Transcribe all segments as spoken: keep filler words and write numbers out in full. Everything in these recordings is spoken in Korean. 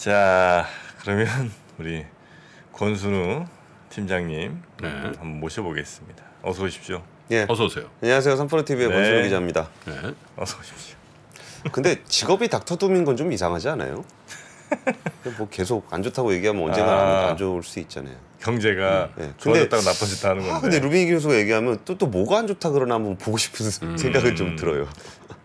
자, 그러면 우리 권순우 팀장님 네. 한번 모셔보겠습니다. 어서 오십시오. 예, 어서 오세요. 안녕하세요, 삼프로티비의 네. 권순우 기자입니다. 네, 어서 오십시오. 근데 직업이 닥터둠인 건 좀 이상하지 않아요? 뭐 계속 안 좋다고 얘기하면 언젠가 아, 안 좋을 수 있잖아요. 경제가 네. 좋아졌다고 나빠졌다 하는 건데. 아, 근데 루비니 교수가 얘기하면 또 또 뭐가 안 좋다 그러나 한번 보고 싶은 음. 생각은 좀 들어요.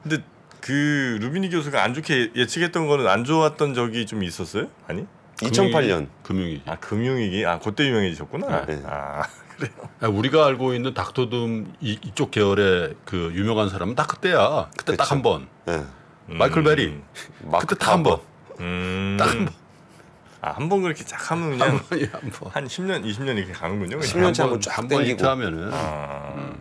근데 그 루비니 교수가 안 좋게 예측했던 거는 안 좋았던 적이 좀 있었어요? 아니? 이천팔 년 금융위기. 아, 금융위기. 아, 그때 유명해지셨구나. 네. 아, 그래요. 아, 우리가 알고 있는 닥터둠 이, 이쪽 계열의 그 유명한 사람은 딱 그때야. 그때 딱 한 번. 네. 마이클 베리. 음. 그때 딱 한 번. 음. 딱 한 번. 아, 한 번 그렇게 쫙 하면 그냥 한, 번이야, 한, 번. 한 십 년, 이십 년 이렇게 가는군요. 십 년 차 한번 쫙 땡기고 하면은. 아. 음.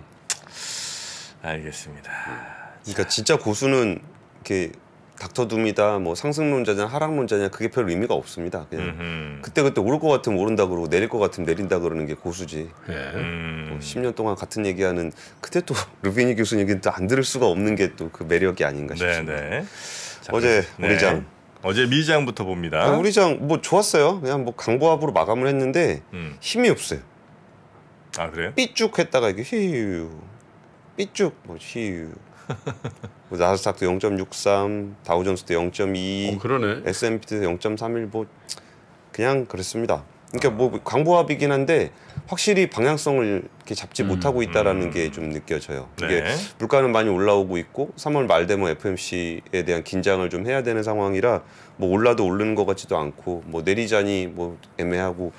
알겠습니다. 그러니까 진짜 고수는 이렇게 닥터둠이다, 뭐 상승론자냐 하락론자냐 그게 별 의미가 없습니다. 그냥 음흠. 그때그때 오를 것 같으면 오른다 그러고 내릴 것 같으면 내린다 그러는 게 고수지. 예. 음. 또 십 년 동안 같은 얘기하는 그때 또 루비니 교수님은 또 안 들을 수가 없는 게 또 그 매력이 아닌가 싶습니다. 네네. 어제 네. 우리 장. 어제 미장부터 봅니다. 아니, 우리 장 뭐 좋았어요. 그냥 뭐 강보합으로 마감을 했는데 음. 힘이 없어요. 아, 그래요? 삐쭉 했다가 이게 히유. 삐쭉 뭐 히유. 나스닥도 영 점 육삼, 다우존스도 영 점 이, 어, 그러네. 에스 앤 피도 영 점 삼일, 뭐 그냥 그랬습니다. 그러니까 아. 뭐 광보합이긴 한데 확실히 방향성을 이렇게 잡지 음, 못하고 있다라는 음. 게 좀 느껴져요. 네. 이게 물가는 많이 올라오고 있고 삼월 말 되면 에프 엠 씨에 대한 긴장을 좀 해야 되는 상황이라 뭐 올라도 오르는 것 같지도 않고 뭐 내리자니 뭐 애매하고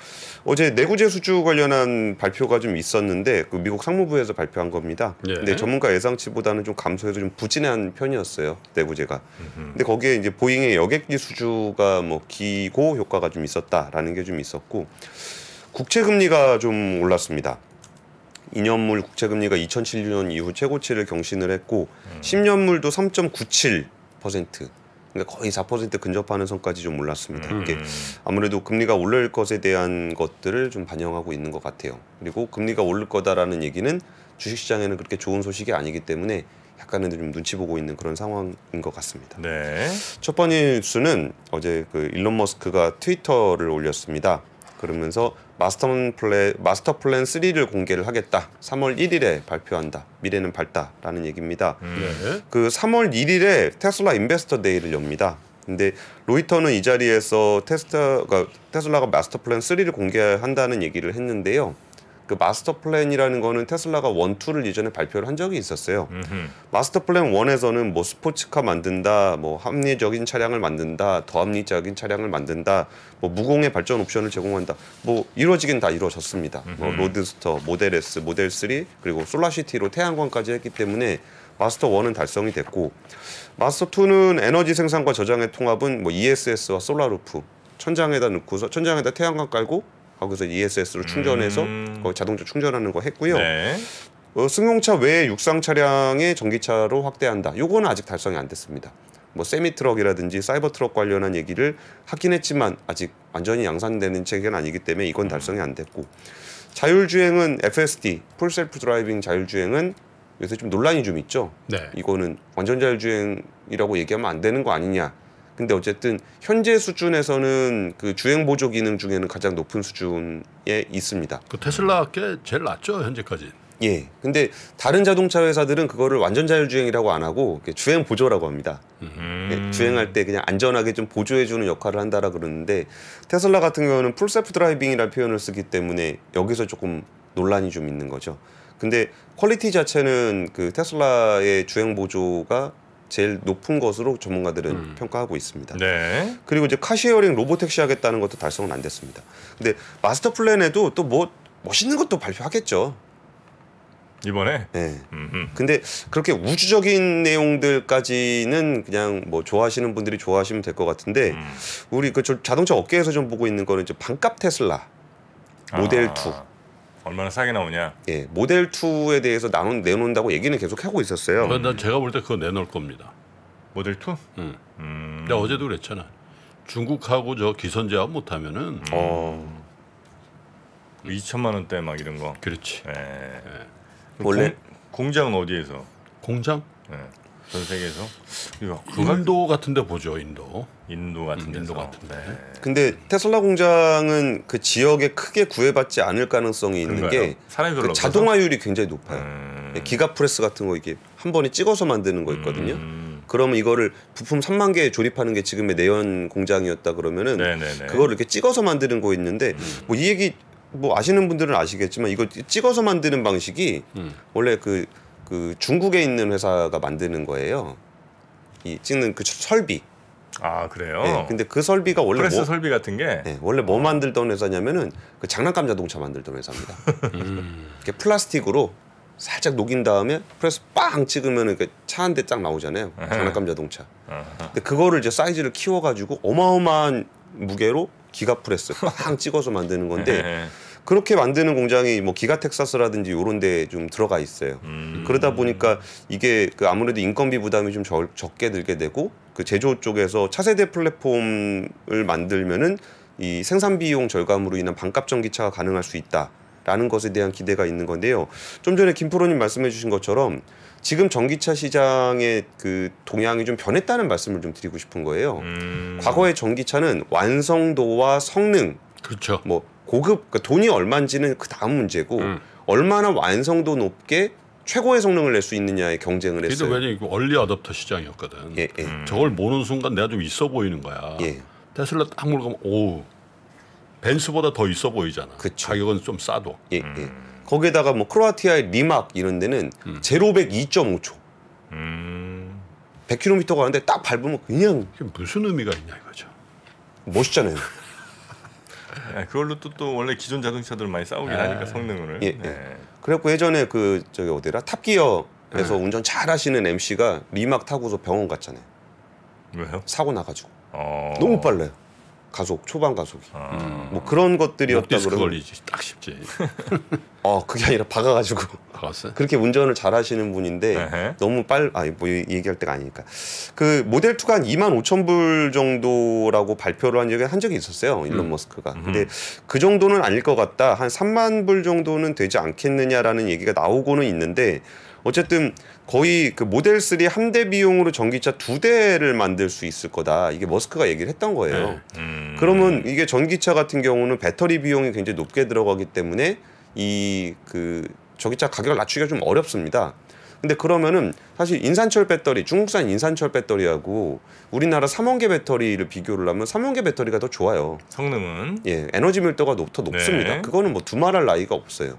어제 내구재 수주 관련한 발표가 좀 있었는데 그 미국 상무부에서 발표한 겁니다. 예. 근데 전문가 예상치보다는 좀 감소해서 좀 부진한 편이었어요, 내구재가. 음흠. 근데 거기에 이제 보잉의 여객기 수주가 뭐 기고 효과가 좀 있었다라는 게 좀 있었고 국채 금리가 좀 올랐습니다. 이 년물 국채 금리가 이천칠 년 이후 최고치를 경신을 했고 음. 십 년물도 삼 점 구칠 퍼센트. 그러니까 거의 사 퍼센트 근접하는 선까지 좀 올랐습니다. 음. 이게 아무래도 금리가 오를 것에 대한 것들을 좀 반영하고 있는 것 같아요. 그리고 금리가 오를 거다라는 얘기는 주식시장에는 그렇게 좋은 소식이 아니기 때문에 약간은 좀 눈치 보고 있는 그런 상황인 것 같습니다. 네. 첫 번째 뉴스는 어제 그 일론 머스크가 트위터를 올렸습니다. 그러면서 마스터 플랜, 마스터 플랜 삼을 공개를 하겠다. 삼월 일일에 발표한다. 미래는 밝다라는 얘기입니다. 네. 그 삼월 일일에 테슬라 인베스터 데이를 엽니다. 근데 로이터는 이 자리에서 테슬라, 그러니까 테슬라가 마스터 플랜 삼을 공개한다는 얘기를 했는데요. 그 마스터 플랜이라는 거는 테슬라가 일, 이를 이전에 발표를 한 적이 있었어요. 음흠. 마스터 플랜 일에서는 뭐 스포츠카 만든다, 뭐 합리적인 차량을 만든다, 더 합리적인 차량을 만든다, 뭐 무공해 발전 옵션을 제공한다. 뭐 이루어지긴 다 이루어졌습니다. 뭐 로드스터, 모델 에스, 모델 삼, 그리고 솔라시티로 태양광까지 했기 때문에 마스터 일은 달성이 됐고 마스터 이는 에너지 생산과 저장의 통합은 뭐 이에스에스와 솔라루프, 천장에다 넣고서 천장에다 태양광 깔고 거기서 이에스에스로 충전해서 음. 거기 자동차 충전하는 거 했고요. 네. 어, 승용차 외에 육상 차량의 전기차로 확대한다. 요거는 아직 달성이 안 됐습니다. 뭐 세미트럭이라든지 사이버트럭 관련한 얘기를 하긴 했지만 아직 완전히 양산되는 체계는 아니기 때문에 이건 달성이 안 됐고 자율주행은 에프 에스 디, 풀셀프 드라이빙 자율주행은 요새 좀 논란이 좀 있죠. 네. 이거는 완전 자율주행이라고 얘기하면 안 되는 거 아니냐. 근데 어쨌든 현재 수준에서는 그 주행 보조 기능 중에는 가장 높은 수준에 있습니다. 그 테슬라 게 제일 낮죠, 현재까지. 예. 근데 다른 자동차 회사들은 그거를 완전 자율주행이라고 안 하고 주행 보조라고 합니다. 음. 예, 주행할 때 그냥 안전하게 좀 보조해주는 역할을 한다라 그러는데 테슬라 같은 경우는 풀셀프 드라이빙이라는 표현을 쓰기 때문에 여기서 조금 논란이 좀 있는 거죠. 근데 퀄리티 자체는 그 테슬라의 주행 보조가 제일 높은 것으로 전문가들은 음. 평가하고 있습니다. 네. 그리고 이제 카쉐어링 로보택시 하겠다는 것도 달성은 안 됐습니다. 근데 마스터 플랜에도 또 뭐 멋있는 것도 발표하겠죠. 이번에? 네. 음흠. 근데 그렇게 우주적인 내용들까지는 그냥 뭐 좋아하시는 분들이 좋아하시면 될 것 같은데 음. 우리 그 자동차 업계에서 좀 보고 있는 거는 이제 반값 테슬라 모델 아. 이. 얼마나 싸게 나오냐? 예, 모델 이에 대해서 나온 내놓는다고 얘기는 계속 하고 있었어요. 난 제가 볼 때 그거 내놓을 겁니다. 모델 이? 응. 음. 내가 어제도 그랬잖아. 중국하고 저 기선제압 못하면은 음. 어. 이천만 원대 막 이런 거. 그렇지. 예. 예. 원래 공, 공장은 어디에서? 공장? 예. 전 세계에서. 인도 같은데 보죠, 인도. 인도 같은 데. 인도 같은데. 근데 테슬라 공장은 그 지역에 크게 구애받지 않을 가능성이 있는 게 그 자동화율이 굉장히 높아요. 음... 기가 프레스 같은 거 이게 한 번에 찍어서 만드는 거 있거든요. 음... 그러면 이거를 부품 삼만 개 조립하는 게 지금의 내연 공장이었다 그러면은 네네네. 그거를 이렇게 찍어서 만드는 거 있는데 음... 뭐 이 얘기 뭐 아시는 분들은 아시겠지만 이거 찍어서 만드는 방식이 음. 원래 그, 그 중국에 있는 회사가 만드는 거예요. 이 찍는 그 설비. 아 그래요? 네, 근데 그 설비가 원래 프레스 뭐, 설비 같은 게 네, 원래 뭐 만들던 회사냐면은 그 장난감 자동차 만들던 회사입니다. 음. 이렇게 플라스틱으로 살짝 녹인 다음에 프레스 빵 찍으면 이렇게 차 한 대 딱 나오잖아요. 에헤. 장난감 자동차. 아하. 근데 그거를 이제 사이즈를 키워가지고 어마어마한 무게로 기가 프레스 빵 찍어서 만드는 건데 에헤. 그렇게 만드는 공장이 뭐 기가 텍사스라든지 이런 데 좀 들어가 있어요. 음. 그러다 보니까 이게 그 아무래도 인건비 부담이 좀 적, 적게 들게 되고 그 제조 쪽에서 차세대 플랫폼을 만들면은 이 생산 비용 절감으로 인한 반값 전기차가 가능할 수 있다라는 것에 대한 기대가 있는 건데요. 좀 전에 김프로님 말씀해주신 것처럼 지금 전기차 시장의 그 동향이 좀 변했다는 말씀을 좀 드리고 싶은 거예요. 음. 과거의 전기차는 완성도와 성능, 그렇죠. 뭐 고급, 그러니까 돈이 얼마인지는 그 다음 문제고 음. 얼마나 완성도 높게 최고의 성능을 낼 수 있느냐에 경쟁을 했어요. 그래도 왜냐면 얼리 어댑터 시장이었거든. 예, 예. 음. 저걸 모는 순간 내가 좀 있어 보이는 거야. 예. 테슬라 딱 몰고 가면 오우, 벤츠보다 더 있어 보이잖아. 그쵸. 가격은 좀 싸도. 예, 음. 예. 거기에다가 뭐 크로아티아의 리막 이런 데는 음. 제로백 이 점 오 초. 음. 백 킬로미터 가는데 딱 밟으면 그냥. 그게 무슨 의미가 있냐 이거죠. 멋있잖아요. 그걸로 또, 또 원래 기존 자동차들 많이 싸우긴 아, 하니까 성능을. 예, 예. 네. 그래갖고 예전에 그 저기 어디라 탑기어에서 네. 운전 잘하시는 엠씨가 리막 타고서 병원 갔잖아요. 왜요? 사고 나가지고. 어... 너무 빨라요. 가속 초반 가속이. 어... 뭐 그런 것들이었다 그러면. 걸리지 딱 쉽지. 어 그게 아니라 박아가지고. 박았어요? 그렇게 운전을 잘하시는 분인데 에헤. 너무 빨. 아니 뭐 얘기할 때가 아니니까. 그 모델 이가 한 이만 오천 불 정도라고 발표를 한 적이 한 적이 있었어요. 음. 일론 머스크가. 음흠. 근데 그 정도는 아닐 것 같다. 한 삼만 불 정도는 되지 않겠느냐라는 얘기가 나오고는 있는데. 어쨌든 거의 그 모델 삼 한 대 비용으로 전기차 두 대를 만들 수 있을 거다. 이게 머스크가 얘기를 했던 거예요. 네. 음. 그러면 이게 전기차 같은 경우는 배터리 비용이 굉장히 높게 들어가기 때문에 이 그 전기차 가격을 낮추기가 좀 어렵습니다. 근데 그러면은 사실 인산철 배터리, 중국산 인산철 배터리하고 우리나라 삼원계 배터리를 비교를 하면 삼원계 배터리가 더 좋아요. 성능은? 예, 에너지 밀도가 높, 더 높습니다. 네. 그거는 뭐 두말할 나이가 없어요.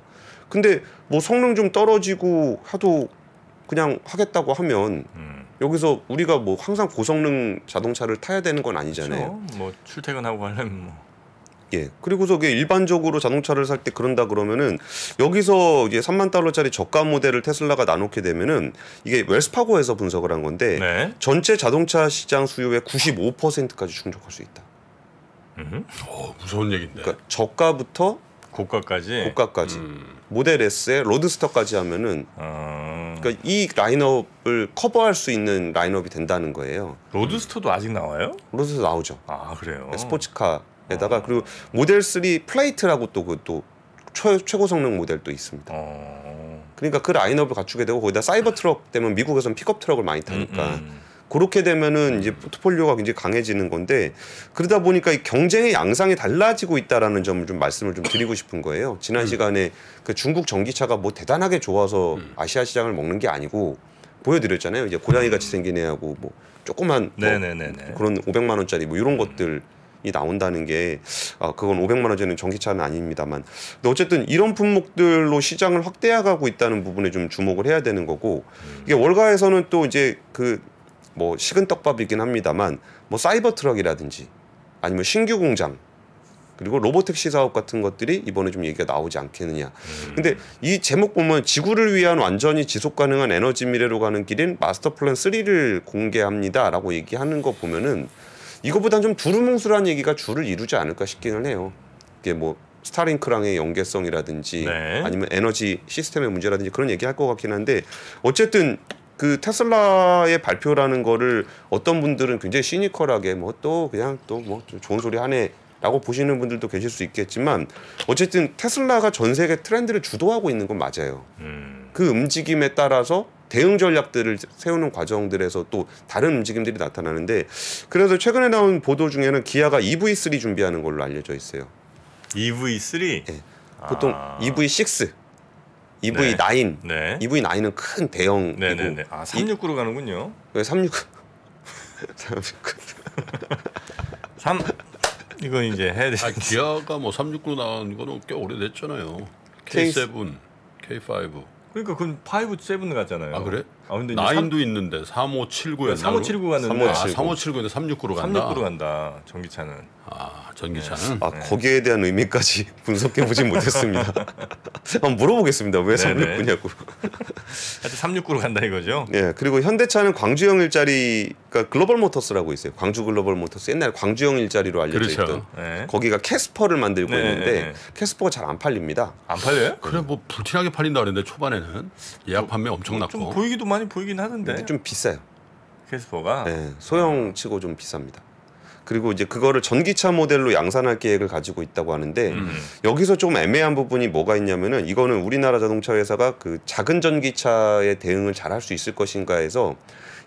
근데 뭐 성능 좀 떨어지고 하도 그냥 하겠다고 하면 음. 여기서 우리가 뭐 항상 고성능 자동차를 타야 되는 건 아니잖아요. 그렇죠? 뭐 출퇴근하고 하려면 뭐. 예. 그리고 저게 일반적으로 자동차를 살 때 그런다 그러면은 여기서 이제 삼만 달러짜리 저가 모델을 테슬라가 나놓게 되면은 이게 웰스파고에서 분석을 한 건데 네. 전체 자동차 시장 수요의 구십오 퍼센트까지 충족할 수 있다. 음. 오, 무서운 얘기인데. 그러니까 저가부터 고가까지. 고가까지. 음. 모델 S에 로드스터까지 하면은 아... 그러니까 이 라인업을 커버할 수 있는 라인업이 된다는 거예요. 로드스터도 아직 나와요? 로드스터 나오죠. 아 그래요. 스포츠카에다가 아... 그리고 모델 삼 플레이트라고 또 그 또 최고 성능 모델도 있습니다. 아... 그러니까 그 라인업을 갖추게 되고 거기다 사이버트럭 되면 미국에서는 픽업 트럭을 많이 타니까. 음, 음. 그렇게 되면은 이제 포트폴리오가 굉장히 강해지는 건데 그러다 보니까 이 경쟁의 양상이 달라지고 있다라는 점을 좀 말씀을 좀 드리고 싶은 거예요. 지난 음. 시간에 그 중국 전기차가 뭐 대단하게 좋아서 음. 아시아 시장을 먹는 게 아니고 보여드렸잖아요. 이제 고양이 같이 생긴 애하고 뭐 조그만 뭐 그런 오백만 원짜리 뭐 이런 것들이 나온다는 게 아 그건 오백만 원짜리는 전기차는 아닙니다만. 근데 어쨌든 이런 품목들로 시장을 확대해가고 있다는 부분에 좀 주목을 해야 되는 거고 음. 이게 월가에서는 또 이제 그 뭐 식은 떡밥이긴 합니다만 뭐 사이버 트럭이라든지 아니면 신규 공장 그리고 로보택시 사업 같은 것들이 이번에 좀 얘기가 나오지 않겠느냐. 음. 근데 이 제목 보면 지구를 위한 완전히 지속 가능한 에너지 미래로 가는 길인 마스터 플랜 삼을 공개합니다라고 얘기하는 거 보면은 이거보단 좀 두루뭉술한 얘기가 주를 이루지 않을까 싶기는 해요. 이게 뭐 스타링크랑의 연계성이라든지 네. 아니면 에너지 시스템의 문제라든지 그런 얘기할 것 같긴 한데 어쨌든 그 테슬라의 발표라는 거를 어떤 분들은 굉장히 시니컬하게 뭐 또 그냥 또 뭐 좋은 소리 하네 라고 보시는 분들도 계실 수 있겠지만 어쨌든 테슬라가 전 세계 트렌드를 주도하고 있는 건 맞아요. 음. 그 움직임에 따라서 대응 전략들을 세우는 과정들에서 또 다른 움직임들이 나타나는데, 그래서 최근에 나온 보도 중에는 기아가 이브이 쓰리 준비하는 걸로 알려져 있어요. 이브이 쓰리? 네. 보통 아... 이브이 식스, 이브이 나인, 네. 네. 이브이 나인은 큰 대형이고. 네, 네, 네. 아, 삼백육십구로 가는군요. 왜 삼백육십구? 삼백육십구. 삼 이건 이제 해야 되죠. 아, 기아가 뭐 삼백육십구로 나온 거는 꽤 오래됐잖아요. 케이 세븐, 케이 파이브. 그러니까 그건 파이브, 세븐 갔잖아요. 아 그래? 아 근데 나인도 삼... 있는데 삼백오십칠구였나? 삼백오십칠구 갔는데. 아, 삼백오십칠구인데 삼백육십구로 간다. 삼백육십구로 간다. 전기차는. 아 전기차는. 네. 아 거기에 대한 의미까지 분석해 보진 못했습니다. 한번 물어보겠습니다. 왜 삼백육십구냐고. 하여튼 삼백육십구로 간다 이거죠. 네. 그리고 현대차는 광주형 일자리가 글로벌 모터스라고 있어요. 광주글로벌 모터스 옛날 광주형 일자리로 알려져 그렇죠. 있던. 네. 거기가 캐스퍼를 만들고 네. 있는데 네. 캐스퍼가 잘 안 팔립니다. 안 팔려요? 그래 뭐 불티나게 팔린다 그랬는데 초반에는 예약 판매 엄청 났고. 좀 보이기도 많이 보이긴 하는데. 근데 좀 비싸요. 캐스퍼가. 네. 소형치고 좀 비쌉니다. 그리고 이제 그거를 전기차 모델로 양산할 계획을 가지고 있다고 하는데 음. 여기서 좀 애매한 부분이 뭐가 있냐면은 이거는 우리나라 자동차 회사가 그 작은 전기차에 대응을 잘 할 수 있을 것인가 해서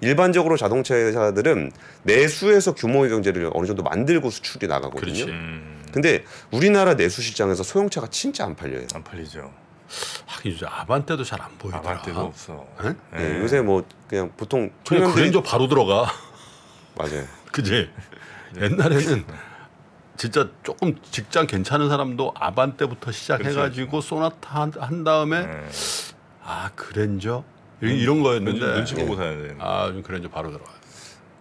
일반적으로 자동차 회사들은 내수에서 규모의 경제를 어느 정도 만들고 수출이 나가거든요. 그렇지. 음. 근데 우리나라 내수 시장에서 소형차가 진짜 안 팔려요. 안 팔리죠. 하긴 요새 아반떼도 잘 안 보이더라. 아반떼도 없어. 네? 네. 네, 요새 뭐 그냥 보통 그냥 그랜저 바로 들어가. 맞아요. 그지. 옛날에는 진짜 조금 직장 괜찮은 사람도 아반떼부터 시작해가지고 그렇죠. 소나타 한, 한 다음에 네. 아 그랜저 이런, 이런 거였는데 눈치 보고 사야 되는. 아 그랜저 바로 들어가요.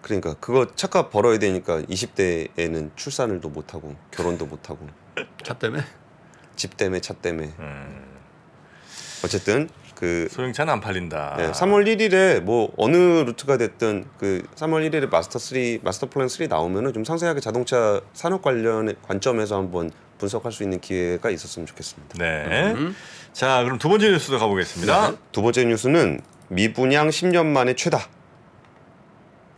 그러니까 그거 차값 벌어야 되니까 이십 대에는 출산을 또 못하고 결혼도 못하고 차 때문에? 집 때문에 차 때문에. 음. 어쨌든 그 소형차는 안 팔린다. 네, 삼월 일일에 뭐 어느 루트가 됐든 그 삼월 일일에 마스터 쓰리, 마스터 플랜 삼 나오면은 좀 상세하게 자동차 산업 관련 관점에서 한번 분석할 수 있는 기회가 있었으면 좋겠습니다. 네. 음. 자, 그럼 두 번째 뉴스도 가보겠습니다. 네. 두 번째 뉴스는 미분양 십 년 만에 최다.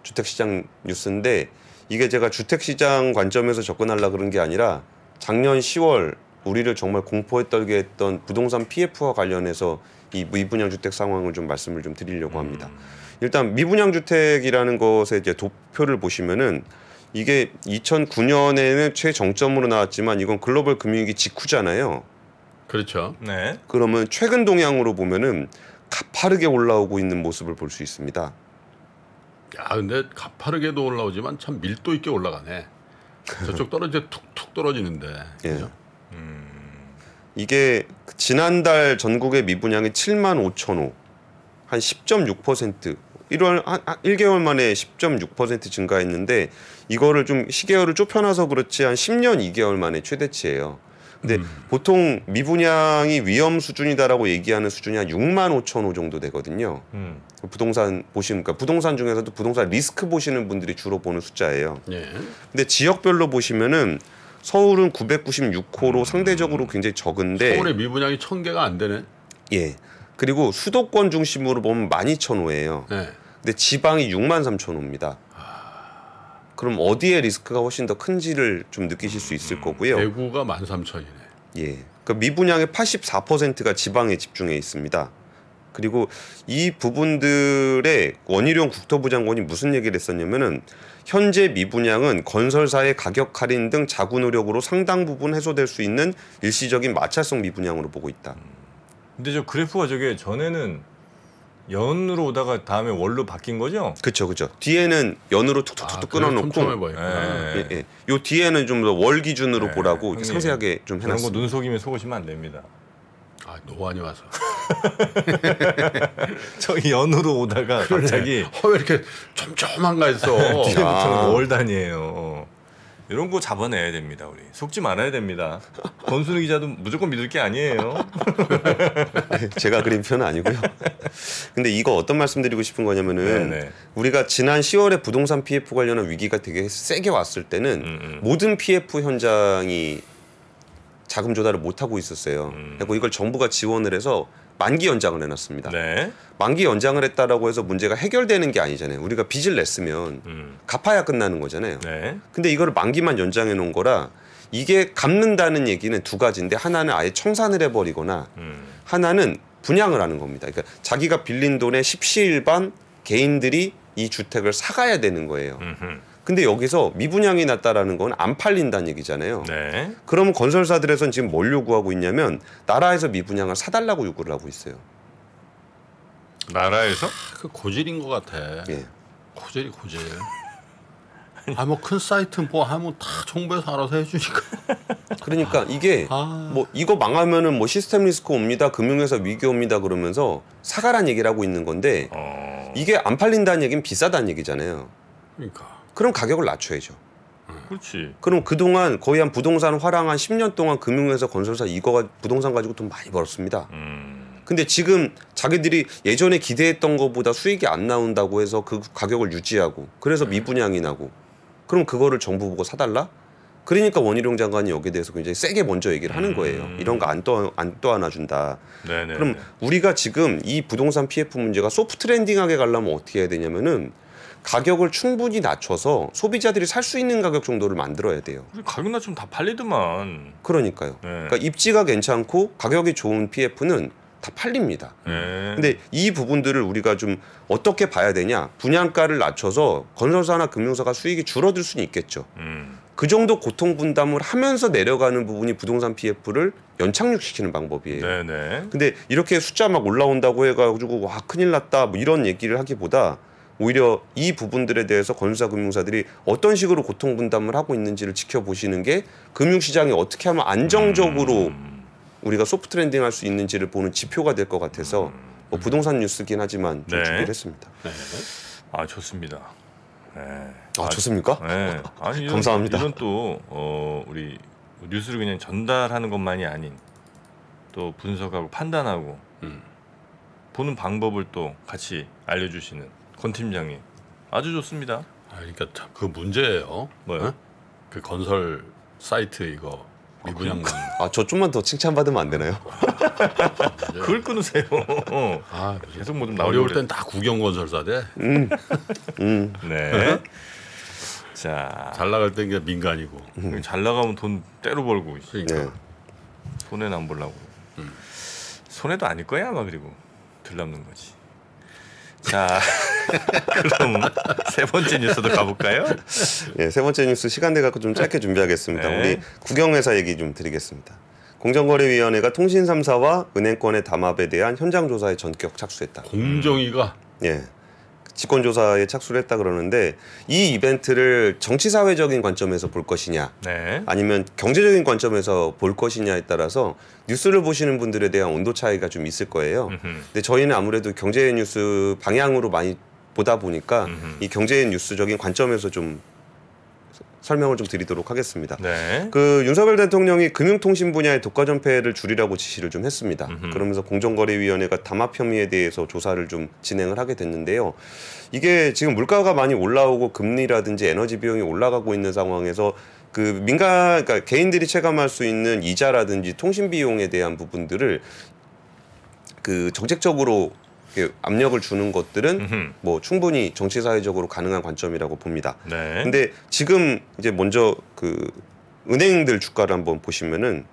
주택시장 뉴스인데 이게 제가 주택시장 관점에서 접근하려고 그런 게 아니라 작년 시월 우리를 정말 공포에 떨게 했던 부동산 피에프와 관련해서 이 미분양 주택 상황을 좀 말씀을 좀 드리려고 합니다. 음. 일단 미분양 주택이라는 것의 이제 도표를 보시면은 이게 이천구 년에는 최정점으로 나왔지만 이건 글로벌 금융위기 직후잖아요. 그렇죠. 네. 그러면 최근 동향으로 보면은 가파르게 올라오고 있는 모습을 볼 수 있습니다. 야, 근데 가파르게도 올라오지만 참 밀도 있게 올라가네. 저쪽 떨어져 툭툭 떨어지는데. 그렇죠? 예. 음... 이게 지난달 전국의 미분양이 칠만 오천 호, 한 십 점 육 퍼센트, 일월 한 일 개월 만에 십 점 육 퍼센트 증가했는데 이거를 좀 시계열을 좁혀놔서 그렇지 한 십 년 이 개월 만에 최대치예요. 근데 음. 보통 미분양이 위험 수준이다라고 얘기하는 수준이 한 육만 오천 호 정도 되거든요. 음. 부동산 보시면, 그러니까 부동산 중에서도 부동산 리스크 보시는 분들이 주로 보는 숫자예요. 예. 근데 지역별로 보시면은 서울은 구백구십육 호로 상대적으로 굉장히 적은데 서울의 미분양이 천 개가 안 되네. 예. 그리고 수도권 중심으로 보면 만 이천 호예요. 네. 근데 지방이 육만 삼천 호입니다. 아... 그럼 어디에 리스크가 훨씬 더 큰지를 좀 느끼실 수 있을 거고요. 대구가 만 삼천이네. 예. 그러니까 미분양의 팔십사 퍼센트가 지방에 집중해 있습니다. 그리고 이 부분들의 원희룡 국토부 장관이 무슨 얘기를 했었냐면은 현재 미분양은 건설사의 가격 할인 등 자구 노력으로 상당 부분 해소될 수 있는 일시적인 마찰성 미분양으로 보고 있다. 근데 저 그래프가 저게 전에는 연으로 오다가 다음에 월로 바뀐 거죠? 그렇죠, 그렇죠. 뒤에는 연으로 툭툭툭 아, 끊어놓고, 요 예, 예. 예. 뒤에는 좀 더 월 기준으로 예. 보라고 이렇게 상세하게 좀 해놨습니다. 그런 거 눈 속이면 속으시면 안 됩니다. 아, 노안이 와서. 저기 연으로 오다가 그래. 갑자기 어, 왜 이렇게 촘촘한가 했어. 뒤에부터는 월 단위예요. 이런 거 잡아내야 됩니다. 우리 속지 말아야 됩니다. 권순우 기자도 무조건 믿을 게 아니에요. 제가 그린 편은 아니고요. 근데 이거 어떤 말씀드리고 싶은 거냐면은 네네. 우리가 지난 시월에 부동산 피에프 관련한 위기가 되게 세게 왔을 때는 음음. 모든 피에프 현장이 자금 조달을 못하고 있었어요. 음. 그리고 이걸 정부가 지원을 해서 만기 연장을 해놨습니다. 네. 만기 연장을 했다라고 해서 문제가 해결되는 게 아니잖아요. 우리가 빚을 냈으면 음. 갚아야 끝나는 거잖아요. 네. 근데 이걸 만기만 연장해 놓은 거라 이게 갚는다는 얘기는 두 가지인데 하나는 아예 청산을 해버리거나 음. 하나는 분양을 하는 겁니다. 그러니까 자기가 빌린 돈에 십시일반 개인들이 이 주택을 사가야 되는 거예요. 음흠. 근데 여기서 미분양이 났다라는 건 안 팔린다는 얘기잖아요. 네. 그러면 건설사들에서는 지금 뭘 요구하고 있냐면 나라에서 미분양을 사달라고 요구를 하고 있어요. 나라에서? 아, 그 고질인 것 같아. 예. 고질이 고질. 아 뭐 큰 사이트 뭐 하면 다 정부에서 알아서 해주니까. 그러니까 이게 아... 뭐 이거 망하면은 뭐 시스템 리스크 옵니다, 금융회사 위기 옵니다 그러면서 사가란 얘기를 하고 있는 건데 어... 이게 안 팔린다는 얘기는 비싸다는 얘기잖아요. 그러니까. 그럼 가격을 낮춰야죠. 음. 그렇지. 그럼 그동안 거의 한 부동산 화랑 한 십 년 동안 금융회사 건설사 이거 부동산 가지고 돈 많이 벌었습니다. 음. 근데 지금 자기들이 예전에 기대했던 것보다 수익이 안 나온다고 해서 그 가격을 유지하고 그래서 미분양이 나고 그럼 그거를 정부 보고 사달라? 그러니까 원희룡 장관이 여기에 대해서 굉장히 세게 먼저 얘기를 하는 거예요. 음. 이런 거 안 떠, 안 떠안아준다. 네네. 그럼 우리가 지금 이 부동산 피에프 문제가 소프트 랜딩하게 가려면 어떻게 해야 되냐면은 가격을 충분히 낮춰서 소비자들이 살 수 있는 가격 정도를 만들어야 돼요. 가격 낮추면 다 팔리더만. 그러니까요. 네. 그러니까 입지가 괜찮고 가격이 좋은 피에프는 다 팔립니다. 네. 근데 이 부분들을 우리가 좀 어떻게 봐야 되냐. 분양가를 낮춰서 건설사나 금융사가 수익이 줄어들 수는 있겠죠. 음. 그 정도 고통 분담을 하면서 내려가는 부분이 부동산 피에프를 연착륙시키는 방법이에요. 네네. 근데 이렇게 숫자 막 올라온다고 해가지고 와 큰일 났다 뭐 이런 얘기를 하기보다 오히려 이 부분들에 대해서 건설사 금융사들이 어떤 식으로 고통 분담을 하고 있는지를 지켜보시는 게 금융시장이 어떻게 하면 안정적으로 음. 우리가 소프트 랜딩 할 수 있는지를 보는 지표가 될 것 같아서 뭐 부동산 뉴스긴 하지만 좀 네. 준비를 했습니다. 네. 아 좋습니다. 네. 아, 아 좋습니까? 네. 아니, 이런, 감사합니다. 이건 또 어, 우리 뉴스를 그냥 전달하는 것만이 아닌 또 분석하고 판단하고 음. 보는 방법을 또 같이 알려주시는 권 팀장님 아주 좋습니다. 아, 그러니까 그 문제예요. 뭐요? 응? 그 건설 사이트 이거. 미분양. 아, 저 좀만 더 칭찬받으면 안 되나요? 그걸 끊으세요. 어. 아, 계속 뭐 좀 나오려고. 어려울 땐 다 국영건설사대. 음. 음. 네. 자. 잘 나갈 땐 그냥 민간이고. 음. 잘 나가면 돈 때로 벌고. 그러니까. 네. 손해는 안 보려고. 음. 손해도 아닐 거야, 아마 그리고. 덜 남는 거지. 자, 그럼 세 번째 뉴스도 가볼까요? 네, 세 번째 뉴스 시간대 갖고 좀 짧게 준비하겠습니다. 네. 우리 국영회사 얘기 좀 드리겠습니다. 공정거래위원회가 통신 삼 사와 은행권의 담합에 대한 현장 조사에 전격 착수했다. 공정위가? 예, 네, 직권조사에 착수를 했다 그러는데 이 이벤트를 정치사회적인 관점에서 볼 것이냐 네. 아니면 경제적인 관점에서 볼 것이냐에 따라서 뉴스를 보시는 분들에 대한 온도 차이가 좀 있을 거예요. 음흠. 근데 저희는 아무래도 경제 뉴스 방향으로 많이 보다 보니까 음흠. 이 경제 뉴스적인 관점에서 좀 설명을 좀 드리도록 하겠습니다. 네. 그 윤석열 대통령이 금융통신 분야의 독과점폐해를 줄이라고 지시를 좀 했습니다. 음흠. 그러면서 공정거래위원회가 담합 혐의에 대해서 조사를 좀 진행을 하게 됐는데요. 이게 지금 물가가 많이 올라오고 금리라든지 에너지 비용이 올라가고 있는 상황에서 그 민간, 그러니까 개인들이 체감할 수 있는 이자라든지 통신 비용에 대한 부분들을 그 정책적으로 압력을 주는 것들은 음흠. 뭐 충분히 정치사회적으로 가능한 관점이라고 봅니다. 네. 근데 지금 이제 먼저 그 은행들 주가를 한번 보시면은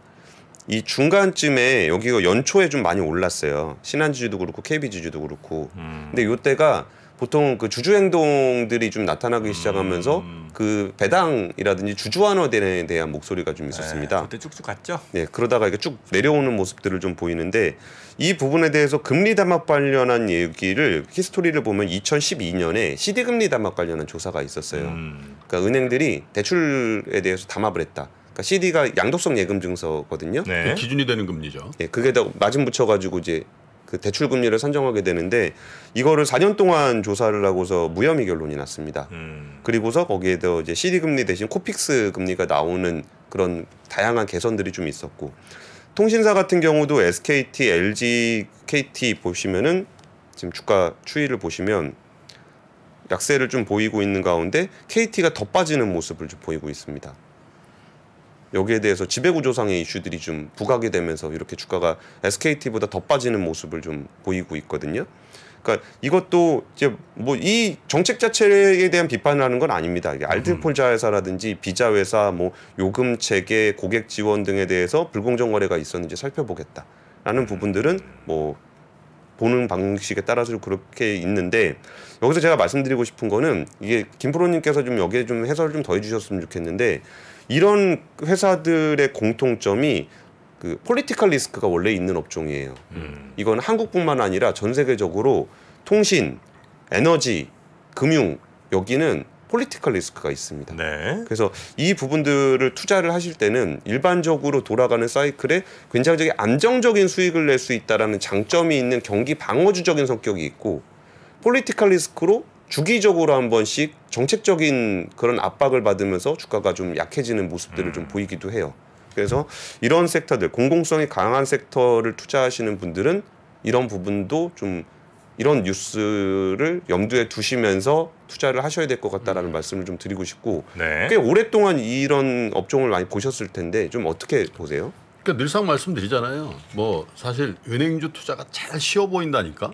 이 중간쯤에 여기가 연초에 좀 많이 올랐어요. 신한지주도 그렇고 케이비지주도 그렇고. 음. 근데 요때가 보통 그 주주 행동들이 좀 나타나기 시작하면서 음. 그 배당이라든지 주주 환원에 대한 목소리가 좀 있었습니다. 네, 그때 쭉쭉 갔죠. 네, 그러다가 이렇게 쭉 내려오는 모습들을 좀 보이는데 이 부분에 대해서 금리 담합 관련한 얘기를 히스토리를 보면 이천십이 년에 씨디 금리 담합 관련한 조사가 있었어요. 음. 그러니까 은행들이 대출에 대해서 담합을 했다. 그러니까 씨디가 양도성 예금 증서거든요. 네. 그 기준이 되는 금리죠. 네, 그게 다 맞은 붙여가지고 이제. 그 대출 금리를 산정하게 되는데 이거를 사 년 동안 조사를 하고서 무혐의 결론이 났습니다. 음. 그리고서 거기에 더 이제 씨디 금리 대신 코픽스 금리가 나오는 그런 다양한 개선들이 좀 있었고 통신사 같은 경우도 에스케이티, 엘지, 케이티 보시면은 지금 주가 추이를 보시면 약세를 좀 보이고 있는 가운데 케이티가 더 빠지는 모습을 좀 보이고 있습니다. 여기에 대해서 지배구조상의 이슈들이 좀 부각이 되면서 이렇게 주가가 에스케이티보다 더 빠지는 모습을 좀 보이고 있거든요. 그러니까 이것도 이제 뭐 이 정책 자체에 대한 비판을 하는 건 아닙니다. 이게 알뜰폰 자회사라든지 비자 회사, 뭐 요금 체계, 고객 지원 등에 대해서 불공정 거래가 있었는지 살펴보겠다라는 부분들은 뭐 보는 방식에 따라서 그렇게 있는데, 여기서 제가 말씀드리고 싶은 거는 이게 김프로님께서 좀 여기에 좀 해설을 좀 더해 주셨으면 좋겠는데, 이런 회사들의 공통점이 그 폴리티컬 리스크가 원래 있는 업종이에요. 음. 이건 한국뿐만 아니라 전 세계적으로 통신, 에너지, 금융, 여기는 폴리티컬 리스크가 있습니다. 네. 그래서 이 부분들을 투자를 하실 때는 일반적으로 돌아가는 사이클에 굉장히 안정적인 수익을 낼 수 있다라는 장점이 있는 경기 방어주적인 성격이 있고, 폴리티컬 리스크로 주기적으로 한 번씩 정책적인 그런 압박을 받으면서 주가가 좀 약해지는 모습들을 음. 좀 보이기도 해요. 그래서 이런 섹터들, 공공성이 강한 섹터를 투자하시는 분들은 이런 부분도 좀, 이런 뉴스를 염두에 두시면서 투자를 하셔야 될 것 같다라는 음. 말씀을 좀 드리고 싶고, 네. 꽤 오랫동안 이런 업종을 많이 보셨을 텐데 좀 어떻게 보세요? 그러니까 늘상 말씀드리잖아요. 뭐 사실 은행주 투자가 잘 쉬워 보인다니까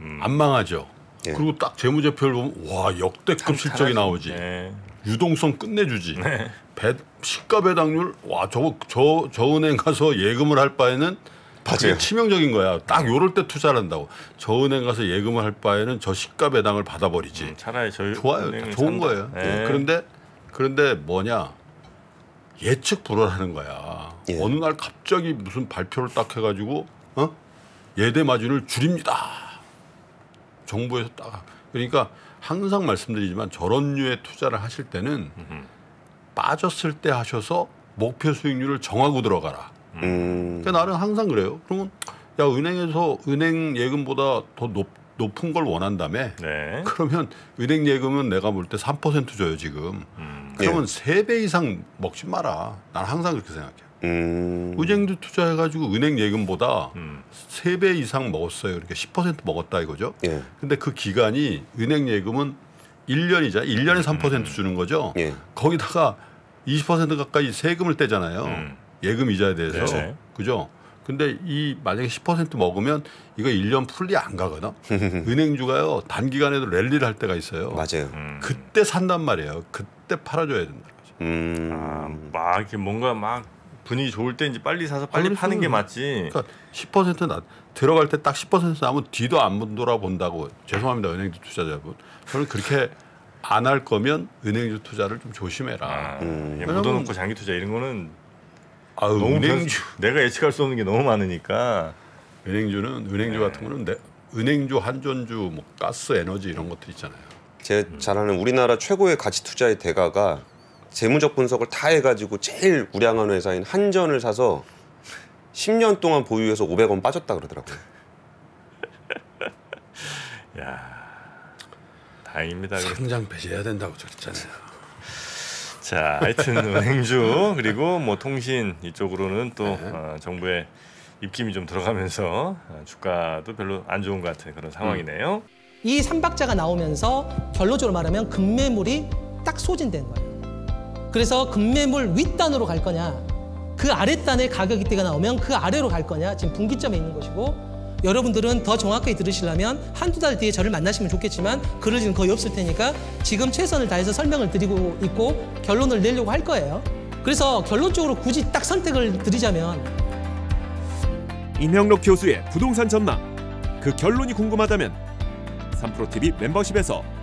음. 안 망하죠. 네. 그리고 딱 재무제표를 보면 와, 역대급 실적이 나오지. 네. 유동성 끝내주지. 네. 배, 시가 배당률, 와, 저거 저, 저 은행 가서 예금을 할 바에는 그게 치명적인 거야. 딱 요럴 때 투자를 한다고. 저 은행 가서 예금을 할 바에는 저 시가 배당을 받아버리지. 음, 차라리 저 좋아요. 좋은 산다. 거예요. 네. 그런데 그런데 뭐냐, 예측 불허라는 거야. 예. 어느 날 갑자기 무슨 발표를 딱 해가지고 어? 예대 마진을 줄입니다. 정부에서 딱. 그러니까 항상 말씀드리지만 저런 류의 투자를 하실 때는 음흠. 빠졌을 때 하셔서 목표 수익률을 정하고 들어가라. 음. 그러니까 나는 항상 그래요. 그러면 야, 은행에서 은행 예금보다 더 높, 높은 걸 원한다며. 네. 그러면 은행 예금은 내가 볼 때 삼 퍼센트 줘요 지금. 음. 그러면 네. 세 배 이상 먹지 마라. 난 항상 그렇게 생각해요. 음. 은행도 투자해가지고 은행 예금보다 음. 세 배 이상 먹었어요. 그러니까 십 퍼센트 먹었다 이거죠. 예. 근데 그 기간이 은행 예금은 일 년이자 일 년에 삼 퍼센트 음. 주는 거죠. 예. 거기다가 이십 퍼센트 가까이 세금을 떼잖아요. 음. 예금 이자에 대해서. 네. 그죠? 근데 이 만약에 십 퍼센트 먹으면 이거 일 년 풀리 안 가거든. 은행주가요 단기간에도 랠리를 할 때가 있어요. 맞아요. 음. 그때 산단 말이에요. 그때 팔아줘야 된다. 음. 아, 막 이렇게 뭔가 막 분위기 좋을 때 이제 빨리 사서 빨리 파는 게 맞지. 그러니까 십 퍼센트 나, 들어갈 때 딱 십 퍼센트 나면 뒤도 안 돌아본다고. 죄송합니다 은행주 투자자분. 저는 그렇게 안 할 거면 은행주 투자를 좀 조심해라. 아, 음. 묻어놓고 장기 투자 이런 거는. 아, 은행주 내가 예측할 수 없는 게 너무 많으니까. 은행주는 은행주 네. 같은 거는 내, 은행주, 한전주, 뭐 가스, 에너지 이런 것들 있잖아요. 제 음. 잘 아는 우리나라 최고의 가치 투자의 대가가 재무적 분석을 다 해가지고 제일 우량한 회사인 한전을 사서 십 년 동안 보유해서 오백 원 빠졌다 그러더라고요. 야, 다행입니다. 상장 폐지해야 된다고 그랬잖아요. 자, 하여튼 은행주 그리고 뭐 통신 이쪽으로는 또 네. 어, 정부의 입김이 좀 들어가면서 주가도 별로 안 좋은 것 같은 그런 상황이네요. 이 삼박자가 나오면서 결론적으로 말하면 금매물이 딱 소진된 거예요. 그래서 금매물 윗단으로 갈 거냐, 그 아랫단의 가격 이때가 나오면 그 아래로 갈 거냐, 지금 분기점에 있는 것이고, 여러분들은 더 정확하게 들으시려면 한두 달 뒤에 저를 만나시면 좋겠지만 그럴 일은 거의 없을 테니까 지금 최선을 다해서 설명을 드리고 있고 결론을 내려고 할 거예요. 그래서 결론적으로 굳이 딱 선택을 드리자면, 임형록 교수의 부동산 전망, 그 결론이 궁금하다면 삼프로티비 멤버십에서